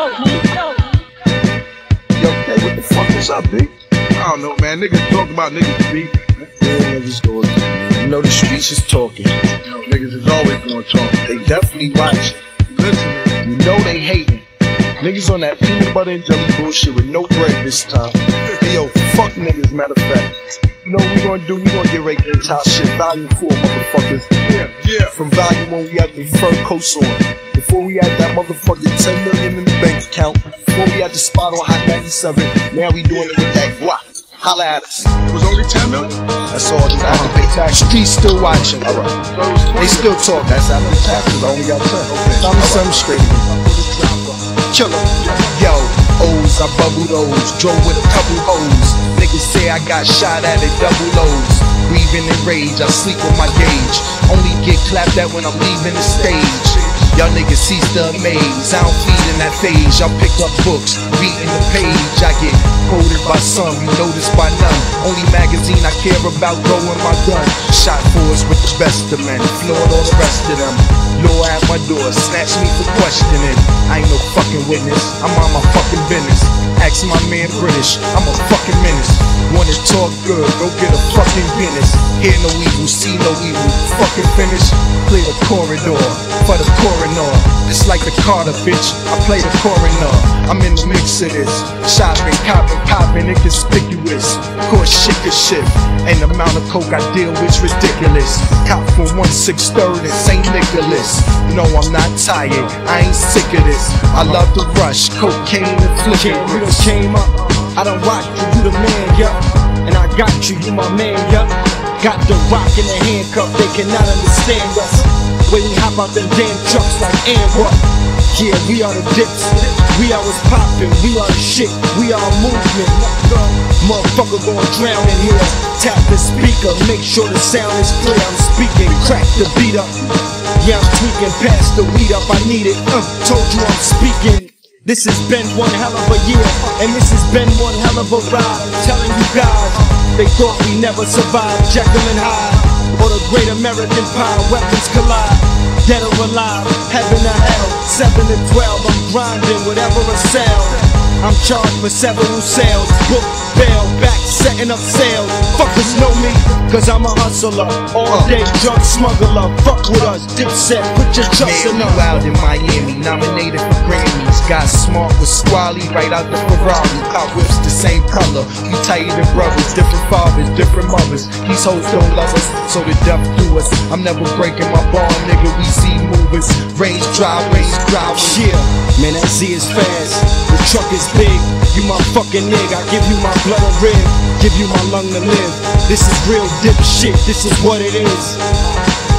Yo, what the fuck is up, B? I don't know, man. Niggas talking about niggas beefing. Yeah, niggas going to, man. You know the streets is talking. You know, niggas is always going to talk. They definitely watching. Listen, you know they hating. Niggas on that peanut butter and jelly bullshit with no bread this time. Hey, yo, fuck niggas, matter of fact. You know what we gonna do? We gonna get right to the top shit. Volume 4, motherfuckers. Yeah. From volume 1, we had the fur coats on. Before we had that motherfucking 10 million in the bank account. Before we had the spot on Hot 97. Now we doing it with that guap. Holla at us. It was only 10 million? That's all. Just I had to pay tax. He's still watching. All right. They still talk. That's how many taxes. I only got 10. I'm right. Some straight. Killer. Yo, O's, I bubbled O's, drove with a couple O's. Niggas say I got shot at a double O's. Grieving in rage, I sleep with my gauge. Only get clapped at when I'm leaving the stage. Y'all niggas seize the maze, I don't feed in that phase. Y'all pick up books, reading the page. I get quoted by some, you noticed by none. Only magazine I care about growing my gun. Shot for us with the best of men, floored all the rest of them. Law at my door, snatch me for questioning. I ain't no fucking witness, I'm on my fucking business. Ask my man British, I'm a fucking menace. Wanna talk good, go get a fucking Guinness. Hear no evil, see no evil, fucking finish. Clear the corridor, for the coroner. It's like the Carter, bitch, I play the coroner. I'm in the mix of this, shopping, copping, popping, inconspicuous. Course shit could shift, and the amount of coke I deal with's ridiculous. Cop for 163rd and St. Nicholas. No, I'm not tired, I ain't sick of this. I love the rush, cocaine and flicker. You done came up, I done rocked you, you the man, yup. And I got you, you my man, yup. Got the rock in the handcuff, they cannot understand us. When we hop out them damn trucks like and what? Yeah, we are the dips, we always poppin', we are the shit, we are a movement. Motherfucker gon' drown in here. Tap the speaker, make sure the sound is clear. I'm speaking, crack the beat up. Yeah, I'm tweaking, pass the weed up, I need it. Told you I'm speaking. This has been one hell of a year, and this has been one hell of a ride. I'm telling you guys, they thought we never survived Jekyll and Hyde, or the great American pie. Weapons collide, dead or alive, heaven or hell. 7 to 12, I'm grinding whatever I sell. I'm charged for several sales, book, bail, back, setting up sales. Fuckers know me, cause I'm a hustler, all day drug smuggler. Fuck with us, Dipset, put your trust in us. Out in Miami, nominated for Grammys. Got smart with Squally, right out the Ferrari. Cop whips the same color, you tighter than brothers. Different fathers, different mothers, these hoes don't love us, so the death do us. I'm never breaking my ball, nigga, we see movers. Range drive, range drive. Yeah, man, that Z is fast, the truck is big. You my fucking nigga, I give you my blood and rib, give you my lung to live. This is real dip shit, this is what it is.